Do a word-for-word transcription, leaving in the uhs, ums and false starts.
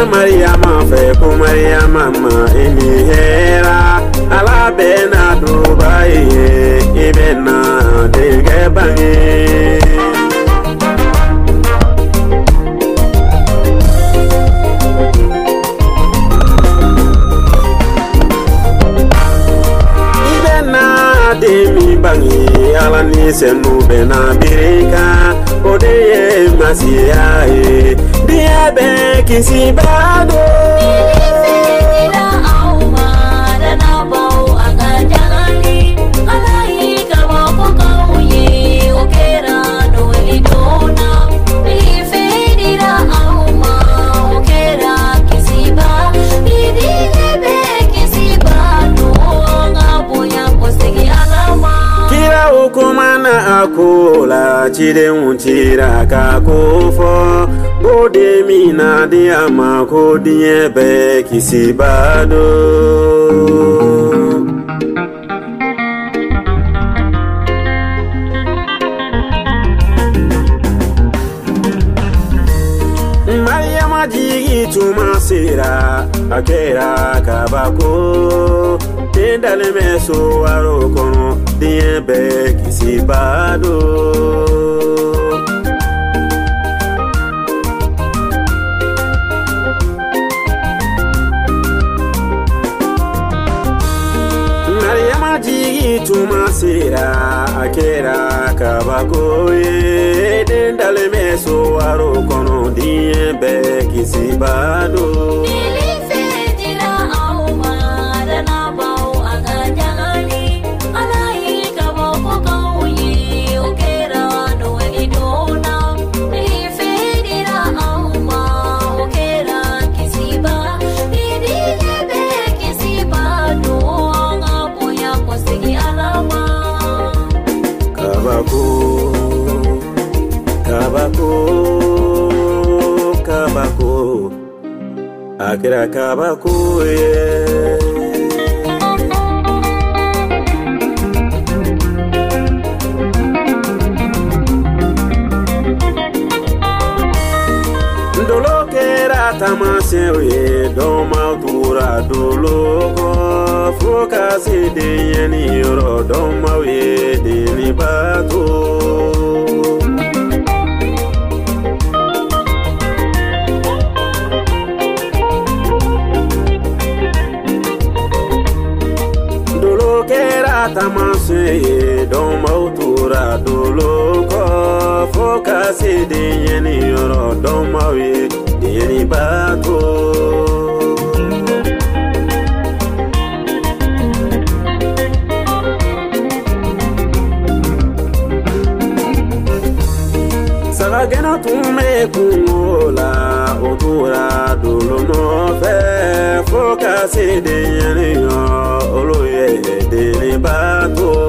na Maria ma fe ko Maria mama inihera ala be na Dubai ibe na de gebangi Bangi ala ni senu bena birika odeye masia e dia be kisi bado la auma la nabau aga jalani alai kama pokauye okera no elitona ife la auma okera kisi ba dile be kisi bado ngaboya postegi Kumana akula chide unchira kakufo Bode mina diama kodie be kisibado Mariama jigi tumasira akera kabako Dale meso arokono diebe kisibado Mariama jigi tumasira akera kabakoye Dale meso arokono diebe kisibado Akira kabako ye Ndolo kera tamasewe ye Doma utura doloko Foka sidi yeni yoro Doma we dini bato Tamasue don mautura doloko foka se de yeni yoro don mawe de yeni bako Saragena tume kumola otura dolono fe foka se de yeni yoro oloye de Bato.